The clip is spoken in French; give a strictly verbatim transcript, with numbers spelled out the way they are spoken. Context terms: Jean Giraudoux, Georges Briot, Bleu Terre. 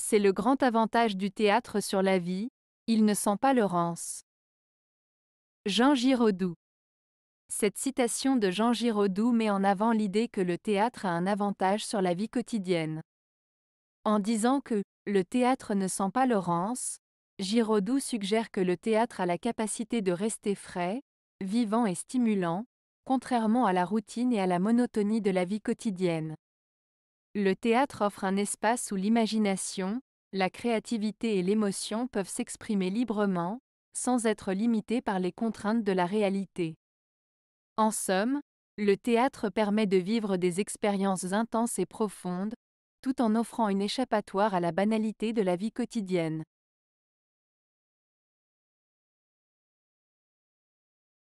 C'est le grand avantage du théâtre sur la vie, il ne sent pas le rance. Jean Giraudoux. Cette citation de Jean Giraudoux met en avant l'idée que le théâtre a un avantage sur la vie quotidienne. En disant que « le théâtre ne sent pas le rance », Giraudoux suggère que le théâtre a la capacité de rester frais, vivant et stimulant, contrairement à la routine et à la monotonie de la vie quotidienne. Le théâtre offre un espace où l'imagination, la créativité et l'émotion peuvent s'exprimer librement, sans être limités par les contraintes de la réalité. En somme, le théâtre permet de vivre des expériences intenses et profondes, tout en offrant une échappatoire à la banalité de la vie quotidienne.